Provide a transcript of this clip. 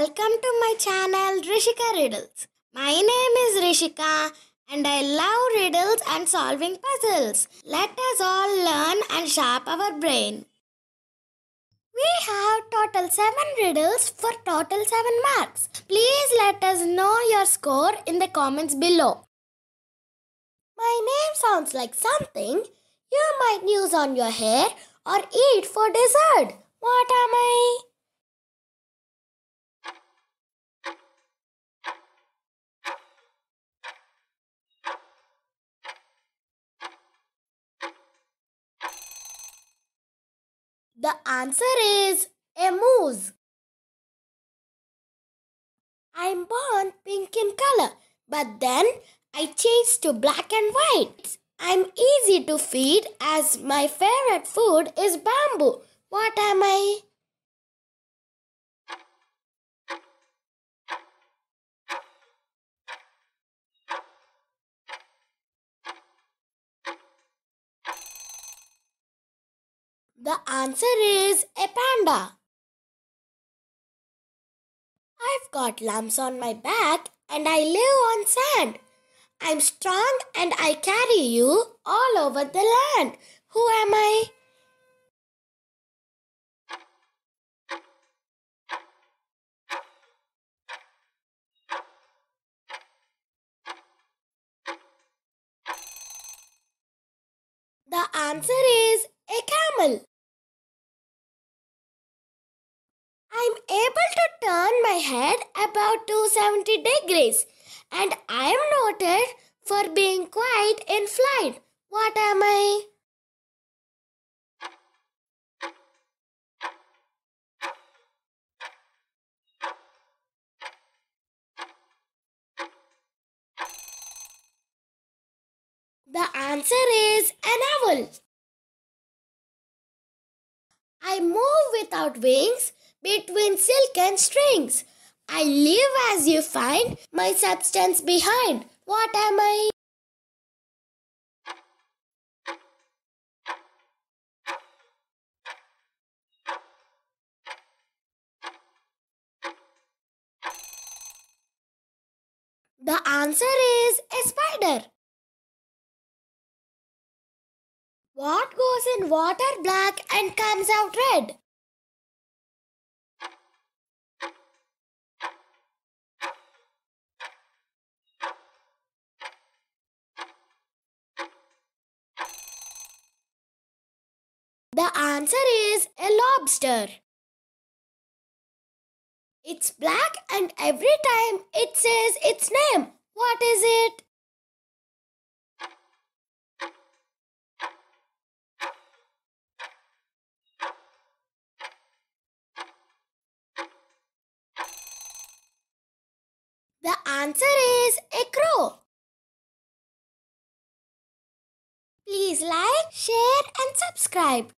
Welcome to my channel Rishika Riddles. My name is Rishika and I love riddles and solving puzzles. Let us all learn and sharp our brain. We have total 7 riddles for total 7 marks. Please let us know your score in the comments below. My name sounds like something you might use on your hair or eat for dessert. What am I? The answer is a moose. I'm born pink in color, but then I change to black and white. I'm easy to feed as my favorite food is bamboo. What am I? The answer is a panda. I've got lumps on my back and I live on sand. I'm strong and I carry you all over the land. Who am I? The answer is a camel. I'm able to turn my head about 270 degrees and I am noted for being quiet in flight. What am I? The answer is an owl. I move without wings between silken strings. I live as you find my substance behind. What am I? The answer is a spider. What goes in water black and comes out red? The answer is a lobster. It's black and every time it says its name. What is it? The answer is a crow. Please like, share and subscribe.